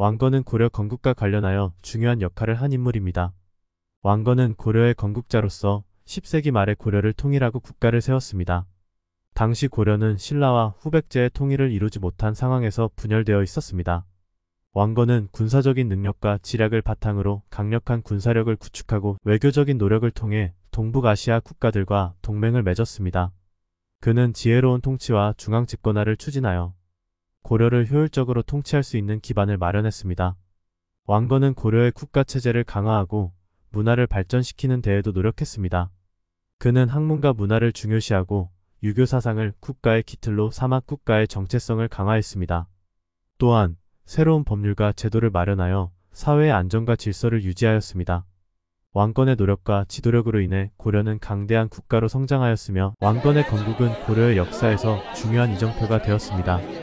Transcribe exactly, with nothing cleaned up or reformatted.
왕건은 고려 건국과 관련하여 중요한 역할을 한 인물입니다. 왕건은 고려의 건국자로서 십 세기 말에 고려를 통일하고 국가를 세웠습니다. 당시 고려는 신라와 후백제의 통일을 이루지 못한 상황에서 분열되어 있었습니다. 왕건은 군사적인 능력과 지략을 바탕으로 강력한 군사력을 구축하고 외교적인 노력을 통해 동북아시아 국가들과 동맹을 맺었습니다. 그는 지혜로운 통치와 중앙집권화를 추진하여 고려를 효율적으로 통치할 수 있는 기반을 마련했습니다. 왕건은 고려의 국가체제를 강화하고 문화를 발전시키는 데에도 노력했습니다. 그는 학문과 문화를 중요시하고 유교 사상을 국가의 기틀로 삼아 국가의 정체성을 강화했습니다. 또한 새로운 법률과 제도를 마련하여 사회의 안정과 질서를 유지하였습니다. 왕건의 노력과 지도력으로 인해 고려는 강대한 국가로 성장하였으며 왕건의 건국은 고려의 역사에서 중요한 이정표가 되었습니다.